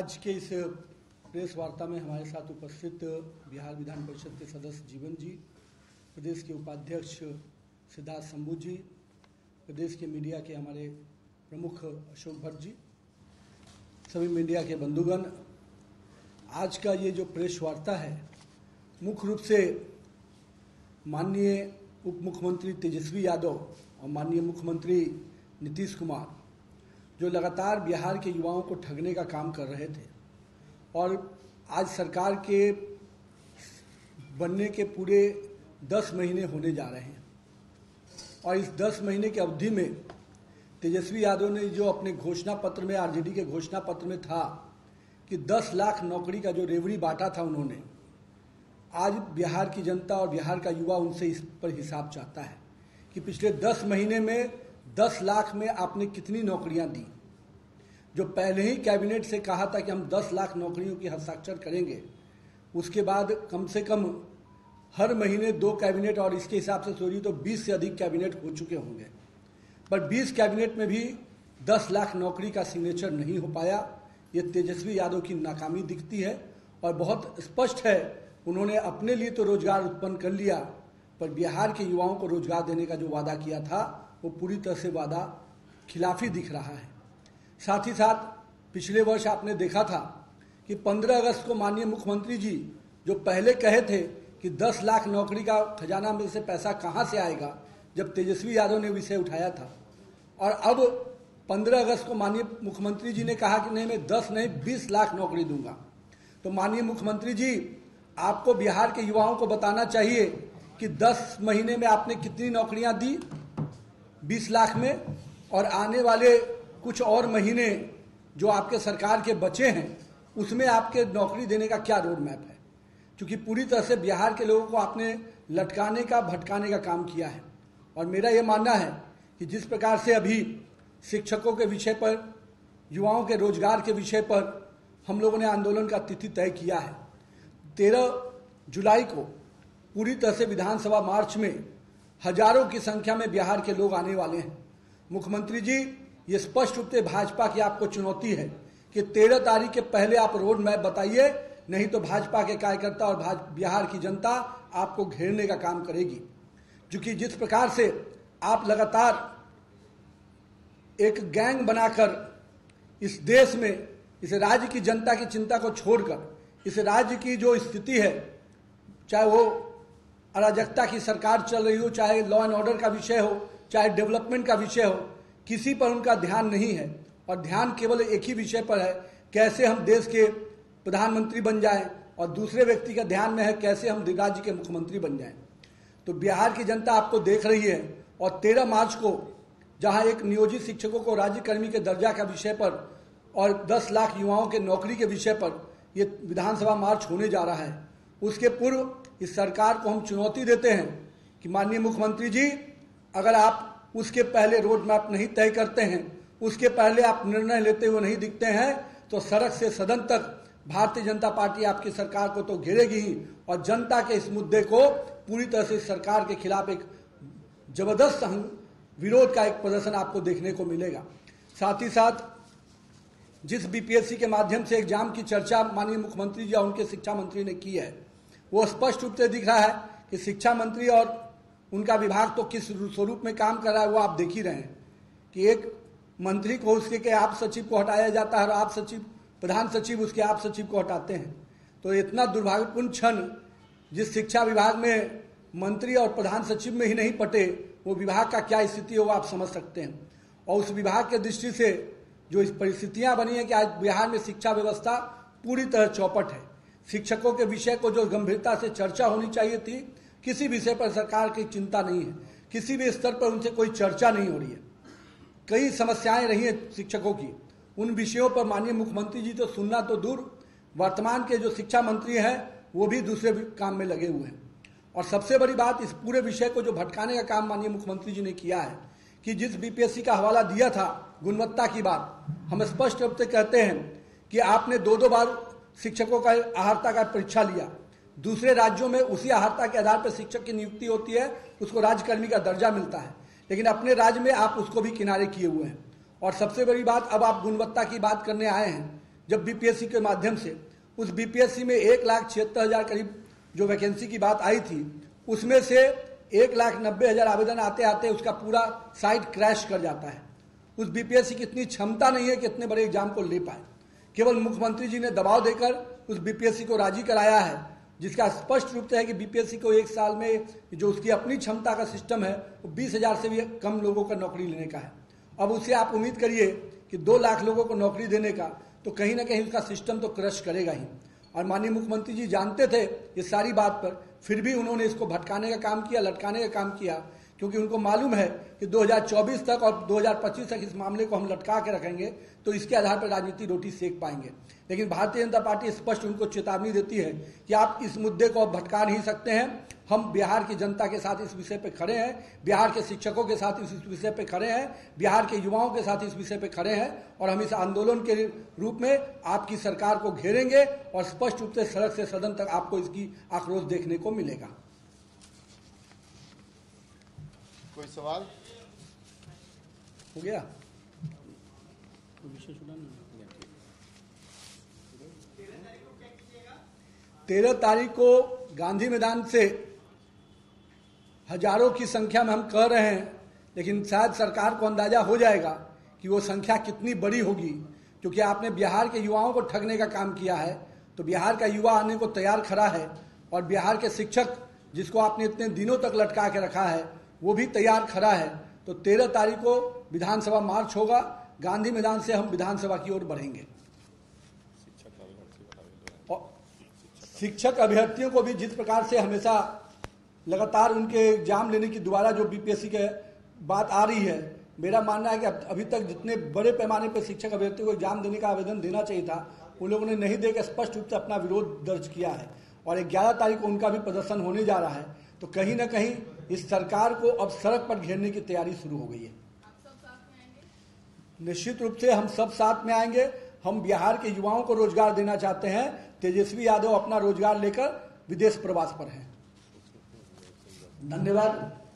आज के इस प्रेस वार्ता में हमारे साथ उपस्थित बिहार विधान परिषद के सदस्य जीवन जी, प्रदेश के उपाध्यक्ष सिद्धार्थ शंभू जी, प्रदेश के मीडिया के हमारे प्रमुख अशोक भट्ट जी, सभी मीडिया के बंधुगण, आज का ये जो प्रेस वार्ता है मुख्य रूप से माननीय उप मुख्यमंत्री तेजस्वी यादव और माननीय मुख्यमंत्री नीतीश कुमार जो लगातार बिहार के युवाओं को ठगने का काम कर रहे थे और आज सरकार के बनने के पूरे 10 महीने होने जा रहे हैं और इस 10 महीने की अवधि में तेजस्वी यादव ने जो अपने घोषणा पत्र में, आरजेडी के घोषणा पत्र में था कि 10 लाख नौकरी का जो रेवड़ी बांटा था उन्होंने, आज बिहार की जनता और बिहार का युवा उनसे इस पर हिसाब चाहता है कि पिछले 10 महीने में 10 लाख में आपने कितनी नौकरियां दी। जो पहले ही कैबिनेट से कहा था कि हम 10 लाख नौकरियों की हस्ताक्षर करेंगे, उसके बाद कम से कम हर महीने 2 कैबिनेट और इसके हिसाब से सोचिए तो 20 से अधिक कैबिनेट हो चुके होंगे, पर 20 कैबिनेट में भी 10 लाख नौकरी का सिग्नेचर नहीं हो पाया। ये तेजस्वी यादव की नाकामी दिखती है और बहुत स्पष्ट है, उन्होंने अपने लिए तो रोजगार उत्पन्न कर लिया पर बिहार के युवाओं को रोजगार देने का जो वादा किया था वो पूरी तरह से वादा खिलाफी दिख रहा है। साथ ही साथ पिछले वर्ष आपने देखा था कि 15 अगस्त को माननीय मुख्यमंत्री जी जो पहले कहे थे कि 10 लाख नौकरी का खजाना में से पैसा कहाँ से आएगा, जब तेजस्वी यादव ने विषय उठाया था, और अब 15 अगस्त को माननीय मुख्यमंत्री जी ने कहा कि नहीं, मैं 10 नहीं 20 लाख नौकरी दूंगा। तो माननीय मुख्यमंत्री जी, आपको बिहार के युवाओं को बताना चाहिए कि 10 महीने में आपने कितनी नौकरियां दी 20 लाख में, और आने वाले कुछ और महीने जो आपके सरकार के बचे हैं उसमें आपके नौकरी देने का क्या रोड मैप है, क्योंकि पूरी तरह से बिहार के लोगों को आपने लटकाने का, भटकाने का काम किया है। और मेरा ये मानना है कि जिस प्रकार से अभी शिक्षकों के विषय पर, युवाओं के रोजगार के विषय पर हम लोगों ने आंदोलन का तिथि तय किया है, 13 जुलाई को पूरी तरह से विधानसभा मार्च में हजारों की संख्या में बिहार के लोग आने वाले हैं। मुख्यमंत्री जी, ये स्पष्ट रूप से भाजपा की आपको चुनौती है कि 13 तारीख के पहले आप रोड मैप बताइए, नहीं तो भाजपा के कार्यकर्ता और बिहार की जनता आपको घेरने का काम करेगी। क्योंकि जिस प्रकार से आप लगातार एक गैंग बनाकर इस देश में, इस राज्य की जनता की चिंता को छोड़कर, इस राज्य की जो स्थिति है, चाहे वो अराजकता की सरकार चल रही हो, चाहे लॉ एंड ऑर्डर का विषय हो, चाहे डेवलपमेंट का विषय हो, किसी पर उनका ध्यान नहीं है और ध्यान केवल एक ही विषय पर है, कैसे हम देश के प्रधानमंत्री बन जाएं, और दूसरे व्यक्ति का ध्यान में है कैसे हम राज्य के मुख्यमंत्री बन जाएं। तो बिहार की जनता आपको देख रही है और 13 मार्च को जहाँ एक नियोजित शिक्षकों को राज्यकर्मी के दर्जा का विषय पर और 10 लाख युवाओं के नौकरी के विषय पर ये विधानसभा मार्च होने जा रहा है, उसके पूर्व इस सरकार को हम चुनौती देते हैं कि माननीय मुख्यमंत्री जी, अगर आप उसके पहले रोड मैप नहीं तय करते हैं, उसके पहले आप निर्णय लेते हुए नहीं दिखते हैं, तो सड़क से सदन तक भारतीय जनता पार्टी आपकी सरकार को तो घेरेगी ही और जनता के इस मुद्दे को पूरी तरह से सरकार के खिलाफ एक जबरदस्त विरोध का एक प्रदर्शन आपको देखने को मिलेगा। साथ ही साथ जिस बीपीएससी के माध्यम से एग्जाम की चर्चा माननीय मुख्यमंत्री जी और उनके शिक्षा मंत्री ने की है, वो स्पष्ट रूप से दिख रहा है कि शिक्षा मंत्री और उनका विभाग तो किस स्वरूप में काम कर रहा है वो आप देख ही रहे हैं कि एक मंत्री को उसके के आप सचिव को हटाया जाता है और आप सचिव, प्रधान सचिव उसके आप सचिव को हटाते हैं। तो इतना दुर्भाग्यपूर्ण क्षण जिस शिक्षा विभाग में मंत्री और प्रधान सचिव में ही नहीं पटे, वो विभाग का क्या स्थिति होगा आप समझ सकते हैं। और उस विभाग के दृष्टि से जो इस परिस्थितियां बनी है कि आज बिहार में शिक्षा व्यवस्था पूरी तरह चौपट है। शिक्षकों के विषय को जो गंभीरता से चर्चा होनी चाहिए थी, किसी विषय पर सरकार की चिंता नहीं है, किसी भी स्तर पर उनसे कोई चर्चा नहीं हो रही है। कई समस्याएं रही हैं शिक्षकों की, उन विषयों पर माननीय मुख्यमंत्री जी तो सुनना तो दूर, वर्तमान के जो शिक्षा मंत्री हैं वो भी दूसरे काम में लगे हुए हैं। और सबसे बड़ी बात, इस पूरे विषय को जो भटकाने का काम माननीय मुख्यमंत्री जी ने किया है कि जिस बीपीएससी का हवाला दिया था गुणवत्ता की बात, हम स्पष्ट रूप से कहते हैं कि आपने 2-2 बार शिक्षकों का अहर्ता का परीक्षा लिया, दूसरे राज्यों में उसी अहर्ता के आधार पर शिक्षक की नियुक्ति होती है, उसको राज्यकर्मी का दर्जा मिलता है, लेकिन अपने राज्य में आप उसको भी किनारे किए हुए हैं। और सबसे बड़ी बात, अब आप गुणवत्ता की बात करने आए हैं जब बीपीएससी के माध्यम से उस बीपीएससी में 1,76,000 करीब जो वैकेंसी की बात आई थी, उसमें से 1,90,000 आवेदन आते आते उसका पूरा साइट क्रैश कर जाता है। उस बीपीएससी की इतनी क्षमता नहीं है कि इतने बड़े एग्जाम को ले पाए। केवल मुख्यमंत्री जी ने दबाव देकर उस बीपीएससी को राजी कराया है, जिसका स्पष्ट रूप से है कि बीपीएससी को एक साल में जो उसकी अपनी क्षमता का सिस्टम है वो 20,000 से भी कम लोगों का नौकरी लेने का है। अब उससे आप उम्मीद करिए कि 2 लाख लोगों को नौकरी देने का, तो कहीं ना कहीं उसका सिस्टम तो क्रश करेगा ही। और माननीय मुख्यमंत्री जी जानते थे ये सारी बात पर, फिर भी उन्होंने इसको भटकाने का काम किया, लटकाने का काम किया, क्योंकि उनको मालूम है कि 2024 तक और 2025 तक इस मामले को हम लटका के रखेंगे तो इसके आधार पर राजनीति रोटी सेक पाएंगे। लेकिन भारतीय जनता पार्टी स्पष्ट उनको चेतावनी देती है कि आप इस मुद्दे को अब भटका नहीं सकते हैं। हम बिहार की जनता के साथ इस विषय पर खड़े हैं, बिहार के शिक्षकों के साथ इस विषय पर खड़े हैं, बिहार के युवाओं के साथ इस विषय पर खड़े हैं, और हम इस आंदोलन के रूप में आपकी सरकार को घेरेंगे और स्पष्ट रूप से सड़क से सदन तक आपको इसकी आक्रोश देखने को मिलेगा। कोई सवाल हो गया? तेरह तारीख को गांधी मैदान से हजारों की संख्या में हम कह रहे हैं, लेकिन शायद सरकार को अंदाजा हो जाएगा कि वो संख्या कितनी बड़ी होगी, क्योंकि आपने बिहार के युवाओं को ठगने का काम किया है। तो बिहार का युवा आने को तैयार खड़ा है और बिहार के शिक्षक जिसको आपने इतने दिनों तक लटका के रखा है वो भी तैयार खड़ा है। तो 13 तारीख को विधानसभा मार्च होगा, गांधी मैदान से हम विधानसभा की ओर बढ़ेंगे। शिक्षक अभ्यर्थियों को भी जिस प्रकार से हमेशा लगातार उनके एग्जाम लेने की दोबारा जो बीपीएससी के बात आ रही है, मेरा मानना है कि अभी तक जितने बड़े पैमाने पर शिक्षक अभ्यर्थियों को एग्जाम देने का आवेदन देना चाहिए था, उन लोगों ने नहीं देकर स्पष्ट रूप से अपना विरोध दर्ज किया है और 11 तारीख को उनका भी प्रदर्शन होने जा रहा है। तो कहीं ना कहीं इस सरकार को अब सड़क पर घेरने की तैयारी शुरू हो गई है। आप सब साथ में आएंगे? निश्चित रूप से हम सब साथ में आएंगे। हम बिहार के युवाओं को रोजगार देना चाहते हैं। तेजस्वी यादव अपना रोजगार लेकर विदेश प्रवास पर हैं। धन्यवाद।